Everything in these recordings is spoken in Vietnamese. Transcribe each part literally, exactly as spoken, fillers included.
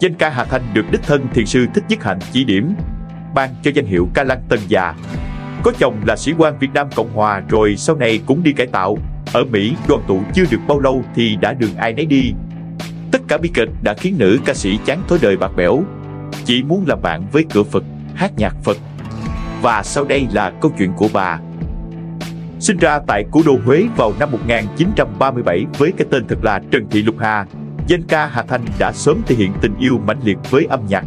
Danh ca Hà Thanh được đích thân thiền sư Thích Nhất Hạnh chỉ điểm, ban cho danh hiệu Ca Lăng Tần Già. Có chồng là sĩ quan Việt Nam Cộng Hòa, rồi sau này cũng đi cải tạo. Ở Mỹ đoàn tụ chưa được bao lâu thì đã đường ai nấy đi. Tất cả bi kịch đã khiến nữ ca sĩ chán thối đời bạc bẽo, chỉ muốn làm bạn với cửa Phật, hát nhạc Phật. Và sau đây là câu chuyện của bà. Sinh ra tại cố đô Huế vào năm một nghìn chín trăm ba mươi bảy với cái tên thật là Trần Thị Lục Hà, danh ca Hà Thanh đã sớm thể hiện tình yêu mãnh liệt với âm nhạc.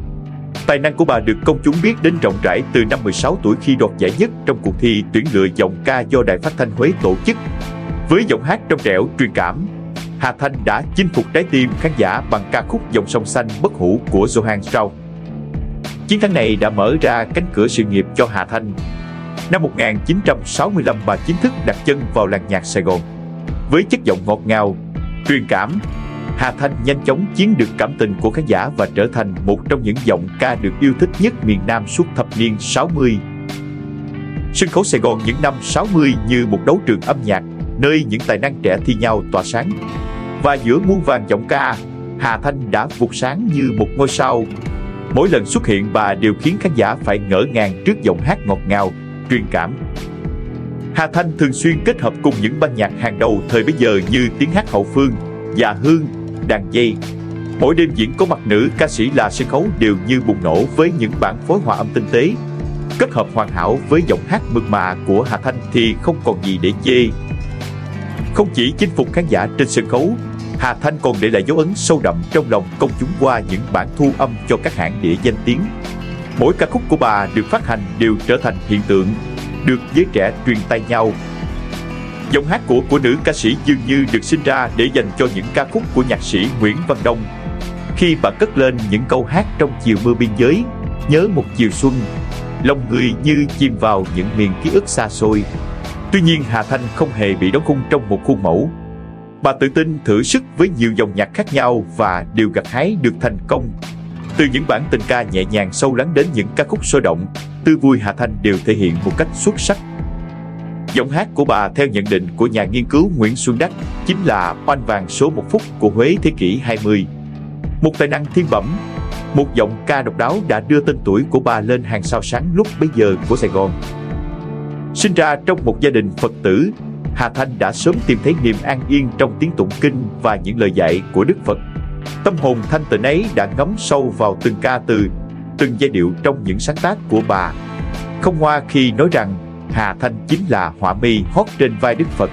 Tài năng của bà được công chúng biết đến rộng rãi từ năm mười sáu tuổi khi đoạt giải nhất trong cuộc thi tuyển lựa giọng ca do Đài Phát Thanh Huế tổ chức. Với giọng hát trong trẻo truyền cảm, Hà Thanh đã chinh phục trái tim khán giả bằng ca khúc Dòng Sông Xanh Bất Hủ của Johann Strauss. Chiến thắng này đã mở ra cánh cửa sự nghiệp cho Hà Thanh. Năm một nghìn chín trăm sáu mươi lăm, bà chính thức đặt chân vào làng nhạc Sài Gòn. Với chất giọng ngọt ngào, truyền cảm, Hà Thanh nhanh chóng chiếm được cảm tình của khán giả và trở thành một trong những giọng ca được yêu thích nhất miền Nam suốt thập niên sáu mươi. Sân khấu Sài Gòn những năm sáu mươi như một đấu trường âm nhạc, nơi những tài năng trẻ thi nhau tỏa sáng. Và giữa muôn vàn giọng ca, Hà Thanh đã vụt sáng như một ngôi sao. Mỗi lần xuất hiện, bà đều khiến khán giả phải ngỡ ngàng trước giọng hát ngọt ngào, truyền cảm. Hà Thanh thường xuyên kết hợp cùng những ban nhạc hàng đầu thời bấy giờ như Tiếng Hát Hậu Phương, Dạ Hương, Đàn Dây. Mỗi đêm diễn có mặt nữ ca sĩ là sân khấu đều như bùng nổ với những bản phối hòa âm tinh tế. Kết hợp hoàn hảo với giọng hát mượt mà của Hà Thanh thì không còn gì để chê. Không chỉ chinh phục khán giả trên sân khấu, Hà Thanh còn để lại dấu ấn sâu đậm trong lòng công chúng qua những bản thu âm cho các hãng đĩa danh tiếng. Mỗi ca khúc của bà được phát hành đều trở thành hiện tượng, được giới trẻ truyền tai nhau. Giọng hát của của nữ ca sĩ dường như được sinh ra để dành cho những ca khúc của nhạc sĩ Nguyễn Văn Đông. Khi bà cất lên những câu hát trong chiều mưa biên giới, nhớ một chiều xuân, lòng người như chìm vào những miền ký ức xa xôi. Tuy nhiên, Hà Thanh không hề bị đóng khung trong một khuôn mẫu. Bà tự tin thử sức với nhiều dòng nhạc khác nhau và đều gặt hái được thành công. Từ những bản tình ca nhẹ nhàng sâu lắng đến những ca khúc sôi động, tươi vui, Hà Thanh đều thể hiện một cách xuất sắc. Giọng hát của bà, theo nhận định của nhà nghiên cứu Nguyễn Xuân Đắc, chính là oanh vàng số một phút của Huế thế kỷ hai mươi. Một tài năng thiên bẩm, một giọng ca độc đáo đã đưa tên tuổi của bà lên hàng sao sáng lúc bấy giờ của Sài Gòn. Sinh ra trong một gia đình Phật tử, Hà Thanh đã sớm tìm thấy niềm an yên trong tiếng tụng kinh và những lời dạy của Đức Phật. Tâm hồn thanh tịnh ấy đã ngấm sâu vào từng ca từ, từng giai điệu trong những sáng tác của bà. Không hoa khi nói rằng Hà Thanh chính là họa mi hót trên vai Đức Phật.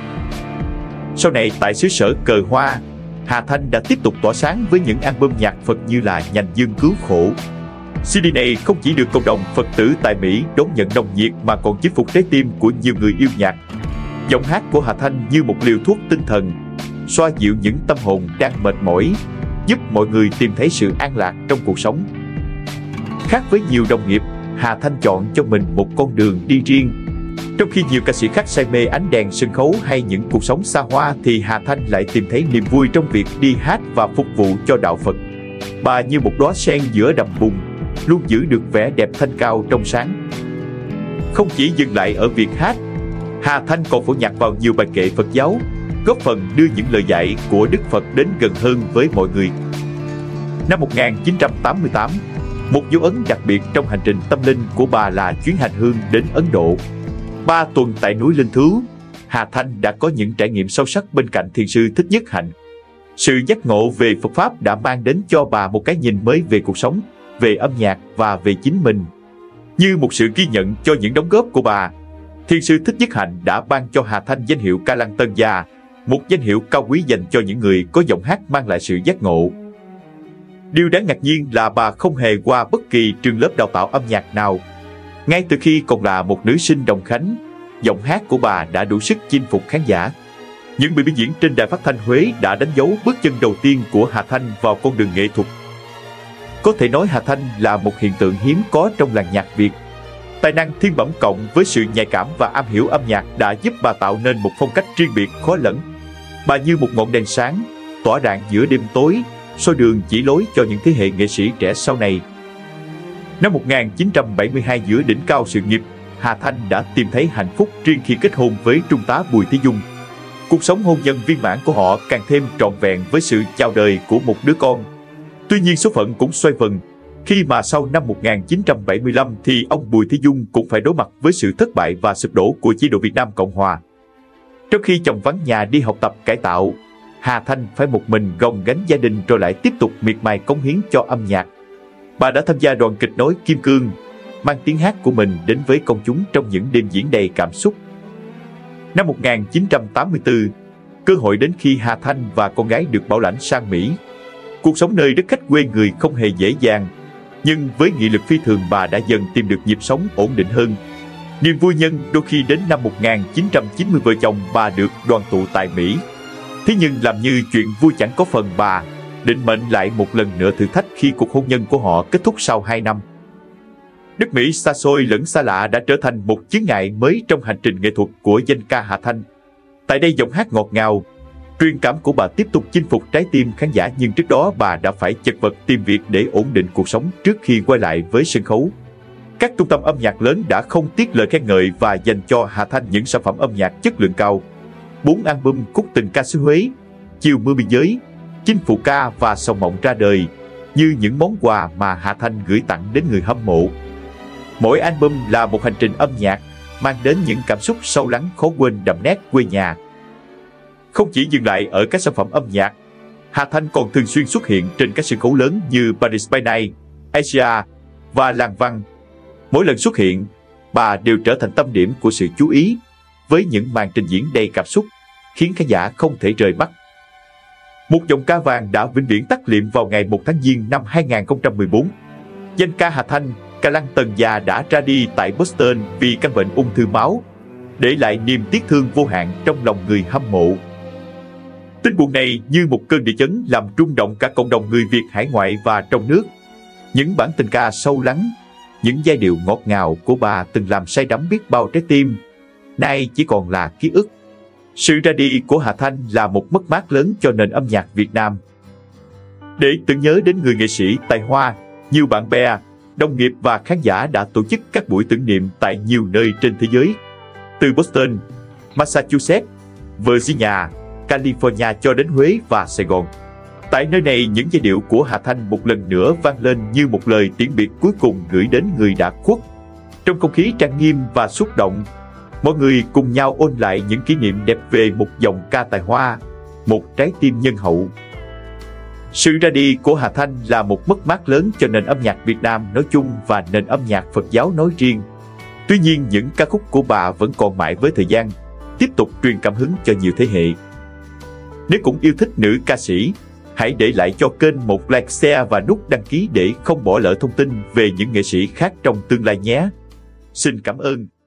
Sau này tại xứ sở cờ hoa, Hà Thanh đã tiếp tục tỏa sáng với những album nhạc Phật như là Nhành Dương Cứu Khổ. xê đê này không chỉ được cộng đồng Phật tử tại Mỹ đón nhận nồng nhiệt mà còn chinh phục trái tim của nhiều người yêu nhạc. Giọng hát của Hà Thanh như một liều thuốc tinh thần, xoa dịu những tâm hồn đang mệt mỏi, giúp mọi người tìm thấy sự an lạc trong cuộc sống. Khác với nhiều đồng nghiệp, Hà Thanh chọn cho mình một con đường đi riêng. Trong khi nhiều ca sĩ khác say mê ánh đèn sân khấu hay những cuộc sống xa hoa, thì Hà Thanh lại tìm thấy niềm vui trong việc đi hát và phục vụ cho đạo Phật. Bà như một đóa sen giữa đầm bùn, luôn giữ được vẻ đẹp thanh cao trong sáng. Không chỉ dừng lại ở việc hát, Hà Thanh còn phổ nhạc vào nhiều bài kệ Phật giáo, góp phần đưa những lời dạy của Đức Phật đến gần hơn với mọi người. Năm một nghìn chín trăm tám mươi tám, một dấu ấn đặc biệt trong hành trình tâm linh của bà là chuyến hành hương đến Ấn Độ. Ba tuần tại núi Linh Thứu, Hà Thanh đã có những trải nghiệm sâu sắc bên cạnh thiền sư Thích Nhất Hạnh. Sự giác ngộ về Phật Pháp đã mang đến cho bà một cái nhìn mới về cuộc sống, về âm nhạc và về chính mình. Như một sự ghi nhận cho những đóng góp của bà, thiền sư Thích Nhất Hạnh đã ban cho Hà Thanh danh hiệu Ca Lăng Tần Già, một danh hiệu cao quý dành cho những người có giọng hát mang lại sự giác ngộ. Điều đáng ngạc nhiên là bà không hề qua bất kỳ trường lớp đào tạo âm nhạc nào. Ngay từ khi còn là một nữ sinh Đồng Khánh, giọng hát của bà đã đủ sức chinh phục khán giả. Những buổi biểu diễn trên Đài Phát Thanh Huế đã đánh dấu bước chân đầu tiên của Hà Thanh vào con đường nghệ thuật. Có thể nói Hà Thanh là một hiện tượng hiếm có trong làng nhạc Việt. Tài năng thiên bẩm cộng với sự nhạy cảm và am hiểu âm nhạc đã giúp bà tạo nên một phong cách riêng biệt khó lẫn. Bà như một ngọn đèn sáng, tỏa rạng giữa đêm tối, soi đường chỉ lối cho những thế hệ nghệ sĩ trẻ sau này. Năm một nghìn chín trăm bảy mươi hai, giữa đỉnh cao sự nghiệp, Hà Thanh đã tìm thấy hạnh phúc riêng khi kết hôn với trung tá Bùi Thế Dung. Cuộc sống hôn nhân viên mãn của họ càng thêm trọn vẹn với sự chào đời của một đứa con. Tuy nhiên số phận cũng xoay vần, khi mà sau năm một nghìn chín trăm bảy mươi lăm thì ông Bùi Thế Dung cũng phải đối mặt với sự thất bại và sụp đổ của chế độ Việt Nam Cộng Hòa. Trong khi chồng vắng nhà đi học tập cải tạo, Hà Thanh phải một mình gồng gánh gia đình rồi lại tiếp tục miệt mài cống hiến cho âm nhạc. Bà đã tham gia đoàn kịch nói Kim Cương, mang tiếng hát của mình đến với công chúng trong những đêm diễn đầy cảm xúc. Năm một nghìn chín trăm tám mươi tư, cơ hội đến khi Hà Thanh và con gái được bảo lãnh sang Mỹ. Cuộc sống nơi đất khách quê người không hề dễ dàng, nhưng với nghị lực phi thường bà đã dần tìm được nhịp sống ổn định hơn. Niềm vui nhân đôi khi đến năm một nghìn chín trăm chín mươi vợ chồng bà được đoàn tụ tại Mỹ. Thế nhưng làm như chuyện vui chẳng có phần bà, định mệnh lại một lần nữa thử thách khi cuộc hôn nhân của họ kết thúc sau hai năm. Nước Mỹ xa xôi lẫn xa lạ đã trở thành một chướng ngại mới trong hành trình nghệ thuật của danh ca Hà Thanh. Tại đây giọng hát ngọt ngào, truyền cảm của bà tiếp tục chinh phục trái tim khán giả, nhưng trước đó bà đã phải chật vật tìm việc để ổn định cuộc sống trước khi quay lại với sân khấu. Các trung tâm âm nhạc lớn đã không tiếc lời khen ngợi và dành cho Hà Thanh những sản phẩm âm nhạc chất lượng cao. Bốn album Khúc Tình Ca Xứ Huế, Chiều Mưa Biên Giới, Chinh Phụ Ca và Sòng Mộng ra đời như những món quà mà Hà Thanh gửi tặng đến người hâm mộ. Mỗi album là một hành trình âm nhạc, mang đến những cảm xúc sâu lắng khó quên đậm nét quê nhà. Không chỉ dừng lại ở các sản phẩm âm nhạc, Hà Thanh còn thường xuyên xuất hiện trên các sân khấu lớn như Paris by Night, Asia và Làng Văn. Mỗi lần xuất hiện, bà đều trở thành tâm điểm của sự chú ý, với những màn trình diễn đầy cảm xúc, khiến khán giả không thể rời mắt. Một giọng ca vàng đã vĩnh viễn tắt liệm vào ngày một tháng Giêng năm hai nghìn không trăm mười bốn. Danh ca Hà Thanh, Ca Lăng Tần Già đã ra đi tại Boston vì căn bệnh ung thư máu, để lại niềm tiếc thương vô hạn trong lòng người hâm mộ. Tin buồn này như một cơn địa chấn làm rung động cả cộng đồng người Việt hải ngoại và trong nước. Những bản tình ca sâu lắng, những giai điệu ngọt ngào của bà từng làm say đắm biết bao trái tim, nay chỉ còn là ký ức. Sự ra đi của Hà Thanh là một mất mát lớn cho nền âm nhạc Việt Nam. Để tưởng nhớ đến người nghệ sĩ tài hoa, nhiều bạn bè, đồng nghiệp và khán giả đã tổ chức các buổi tưởng niệm tại nhiều nơi trên thế giới, từ Boston, Massachusetts, Virginia, California cho đến Huế và Sài Gòn. Tại nơi này, những giai điệu của Hà Thanh một lần nữa vang lên như một lời tiễn biệt cuối cùng gửi đến người đã khuất. Trong không khí trang nghiêm và xúc động, mọi người cùng nhau ôn lại những kỷ niệm đẹp về một giọng ca tài hoa, một trái tim nhân hậu. Sự ra đi của Hà Thanh là một mất mát lớn cho nền âm nhạc Việt Nam nói chung và nền âm nhạc Phật giáo nói riêng. Tuy nhiên, những ca khúc của bà vẫn còn mãi với thời gian, tiếp tục truyền cảm hứng cho nhiều thế hệ. Nếu cũng yêu thích nữ ca sĩ, hãy để lại cho kênh một like, share và nút đăng ký để không bỏ lỡ thông tin về những nghệ sĩ khác trong tương lai nhé. Xin cảm ơn.